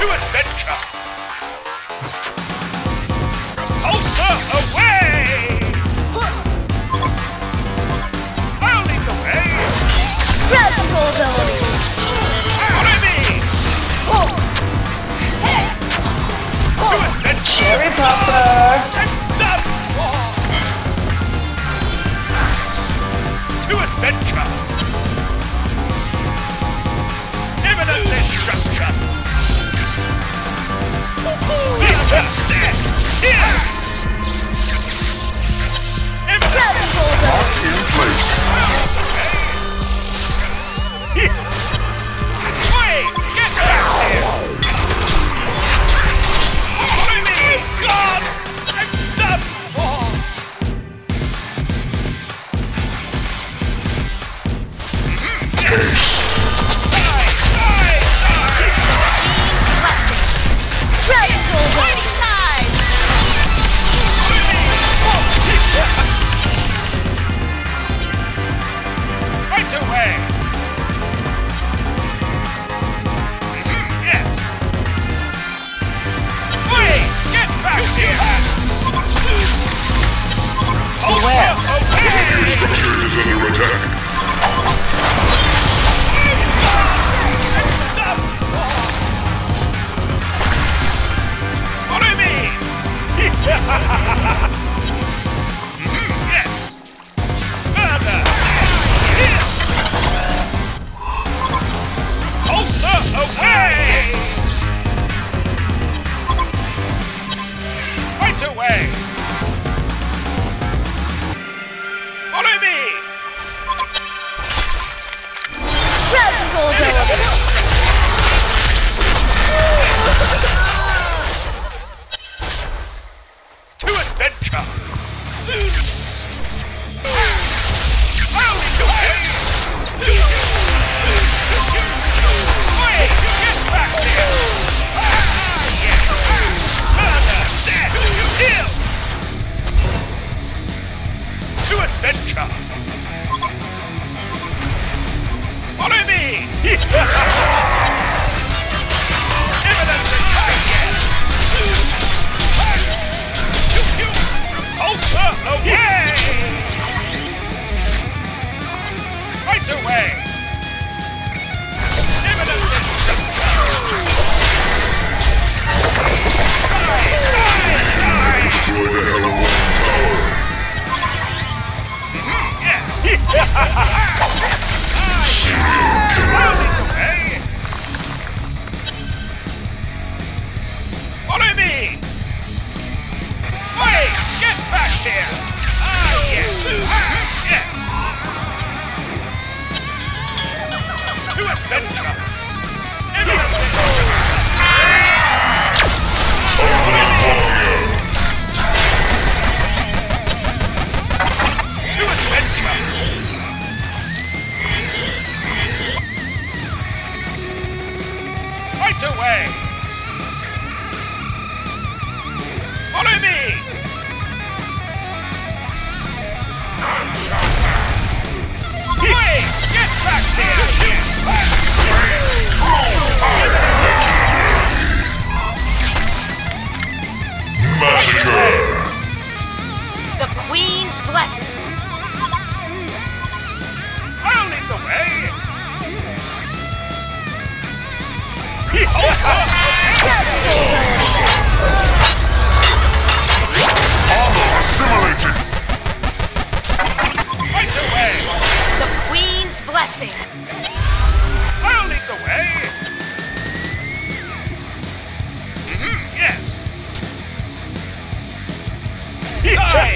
to adventure! Repulsor away! I'll lead the way! Ground control ability! Follow me! To adventure! Harry Potter! And done for! To adventure! Destruction! Here! Lock in place! Wait! Get back here! Follow me! Gods! I'm done for! Taste! Warning time! Right away! Yes! Please, get back here! Aware! Your structure is under attack! Yes! Further! Here! Repulsor away! Right away! Follow me! Grab adventure! Wait, get back there! To adventure! Follow me! Evidence is Repulsor away! Right away! Imminent destruction! Die! Destroy the Haramorn Tower! Follow me! Wait! Get back there! Ah, yes! To adventure! Imminent destruction! To adventure! Right away! Follow me! Get back there! Massacre! The Queen's blessing! I'll lead the way! Armor assimilated! Right away! Blessing. I'll lead the way. Yes. Die.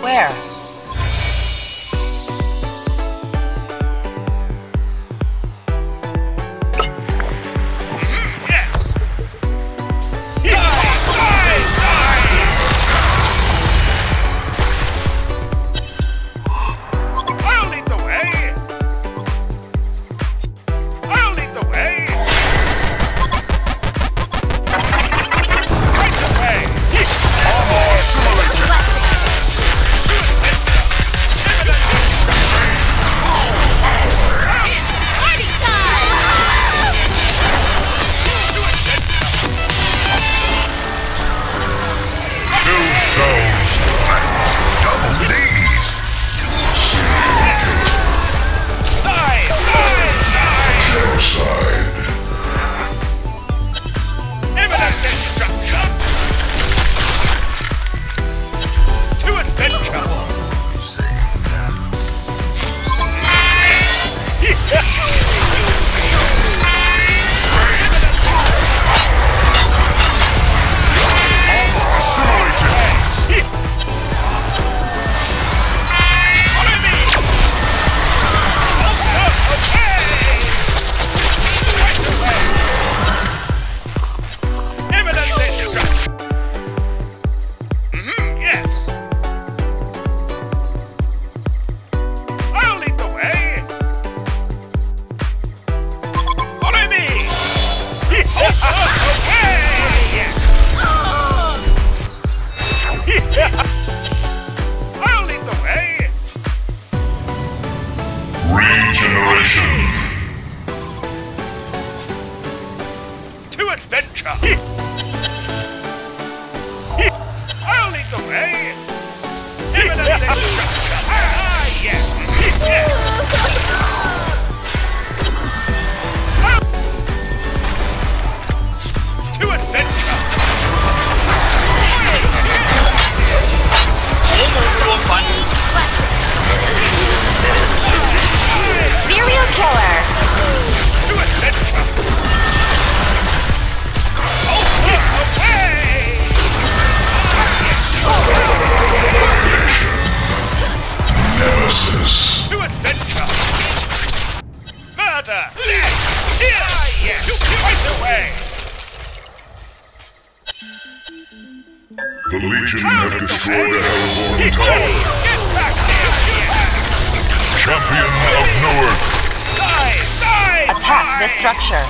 Where? Yes! Die! I'll lead the way! I'll lead the way. Regeneration. To adventure. I'll lead the way. Imminent destruction. Ah, yes. To adventure. Serial killer. To adventure. Nemesis. To adventure. Murder. Death. Here, yes. You find the way. The Legion have destroyed a Hellborn Tower. Get back here. Champion of New Earth. Attack the structure.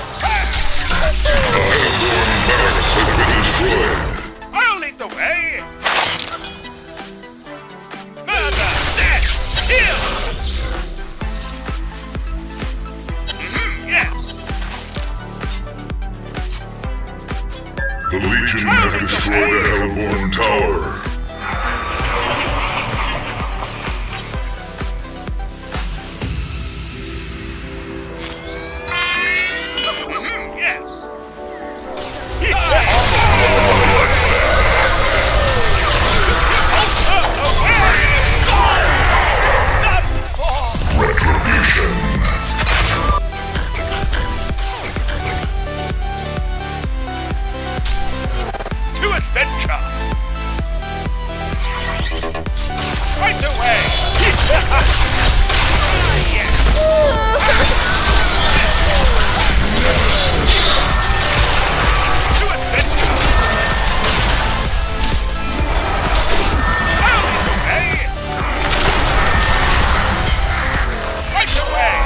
The Hellborn Barracks have been destroyed. I'll lead the way. Murder, death, kill. The Legion have destroyed a Hellborn Tower. Yes. Retribution. Adventure! Right away! To adventure! Out of the way! Right away!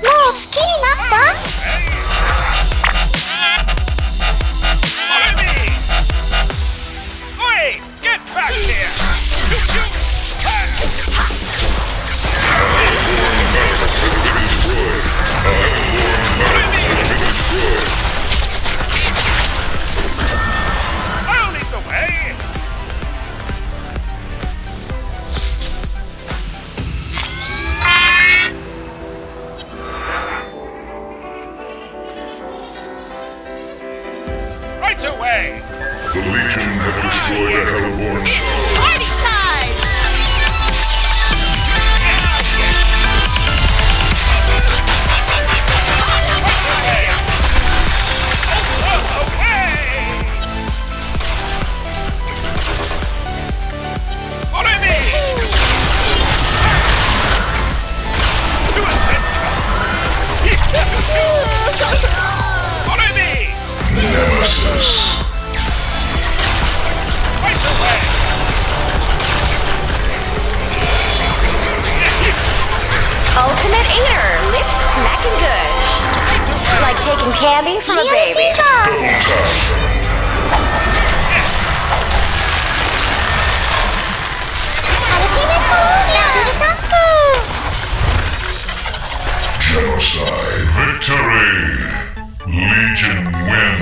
More skiing up, Buck! Get back here! I'll lead the way! Right away! The Legion have destroyed a Hellborn. It's party time! Away! Follow me! To adventure! Follow me! Nemesis! Ultimate eater, lips smacking good. Like taking candy from a baby. Genocide victory! Legion wins.